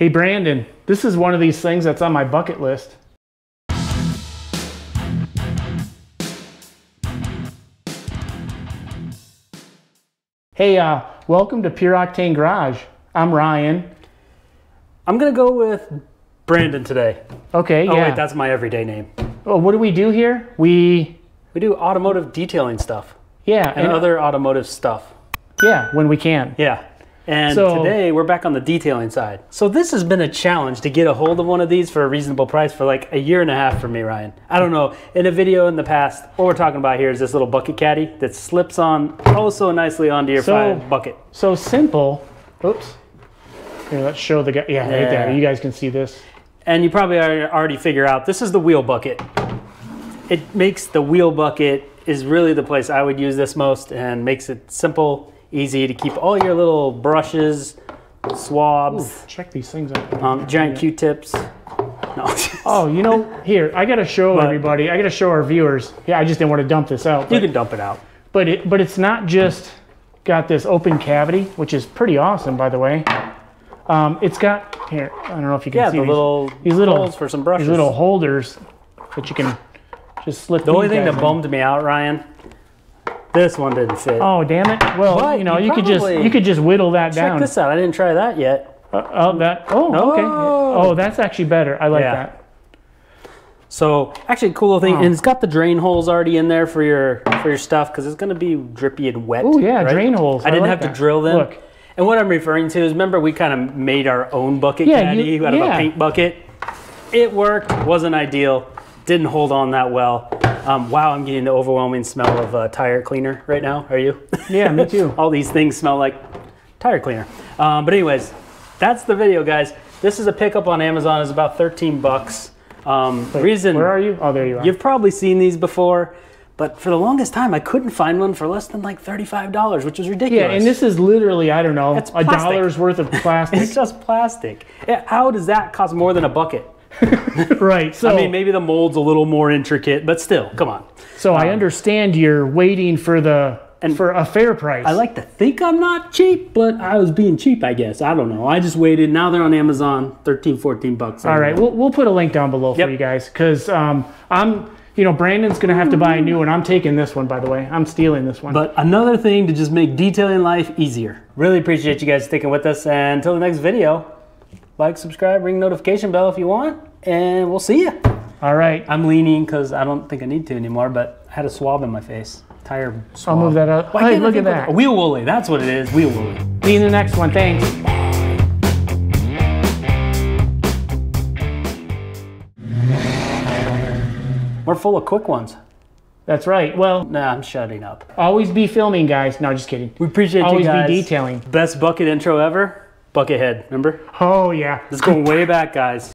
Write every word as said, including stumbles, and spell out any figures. Hey Brandon, this is one of these things that's on my bucket list. Hey, uh, welcome to Pure Octane Garage. I'm Ryan. I'm gonna go with Brandon today. Okay, oh, yeah. Oh wait, that's my everyday name. Oh, what do we do here? We... We do automotive detailing stuff. Yeah. And, and other automotive stuff. Yeah, when we can. Yeah. And so, today we're back on the detailing side. So this has been a challenge to get a hold of one of these for a reasonable price for like a year and a half for me, Ryan. I don't know, in a video in the past, what we're talking about here is this little bucket caddy that slips on oh so nicely onto your so, bucket. So simple. Oops. Here, let's show the guy. Yeah, yeah, right there. You guys can see this. And you probably already figure out this is the wheel bucket. It makes the wheel bucket is really the place I would use this most and makes it simple. Easy to keep all your little brushes, swabs. Ooh, check these things out. Um, giant yeah. Q-tips. No. Oh, you know, here, I got to show but, everybody. I got to show our viewers. Yeah, I just didn't want to dump this out. But, you can dump it out. But it, but it's not just got this open cavity, which is pretty awesome, by the way. Um, it's got, here, I don't know if you can yeah, see the these, little these little holes for some brushes. These little holders that you can just slip The only thing that in. bummed me out, Ryan, this one didn't fit. Oh, damn it. Well, but you know, you, you could just you could just whittle that down. Check this out. I didn't try that yet. Uh, oh, that. Oh, no. Okay. Oh, that's actually better. I like yeah. that. So, actually, cool thing, oh. and it's got the drain holes already in there for your for your stuff because it's going to be drippy and wet. Oh, yeah, right? Drain holes. I, I didn't like have that. to drill them. Look. And what I'm referring to is, remember, we kind of made our own bucket yeah, caddy you, out yeah. of a paint bucket. It worked. Wasn't ideal. Didn't hold on that well. Um, wow, I'm getting the overwhelming smell of uh, tire cleaner right now. Are you? Yeah, me too. All these things smell like tire cleaner. Um, but anyways, that's the video, guys. This is a pickup on Amazon. It's about thirteen bucks. Um, Wait, reason, where are you? Oh, there you are. You've probably seen these before, but for the longest time, I couldn't find one for less than like thirty-five dollars, which is ridiculous. Yeah, and this is literally, I don't know, a dollar's worth of plastic. It's just plastic. How does that cost more than a bucket? Right. So I mean, maybe the mold's a little more intricate, but still, come on. So um, I understand you're waiting for the and for a fair price. I like to think I'm not cheap, but I was being cheap, I guess. I don't know. I just waited. Now they're on Amazon, thirteen, fourteen bucks. All right, we'll we'll put a link down below yep. for you guys, because um, I'm, you know, Brandon's gonna have to buy a new one. I'm taking this one, by the way. I'm stealing this one. But another thing to just make detailing life easier. Really appreciate you guys sticking with us, and until the next video. Like, subscribe, ring notification bell if you want, and we'll see you. All right. I'm leaning because I don't think I need to anymore, but I had a swab in my face. Tire swab. I'll move that up. Why hey, look at that. Wheel woolly. That's what it is. Wheel woolly. See you in the next one. Thanks. We're full of quick ones. That's right. Well, nah, I'm shutting up. Always be filming, guys. No, just kidding. We appreciate always you guys. Always be detailing. Best bucket intro ever. Buckethead, remember? Oh, yeah. This is going way back, guys.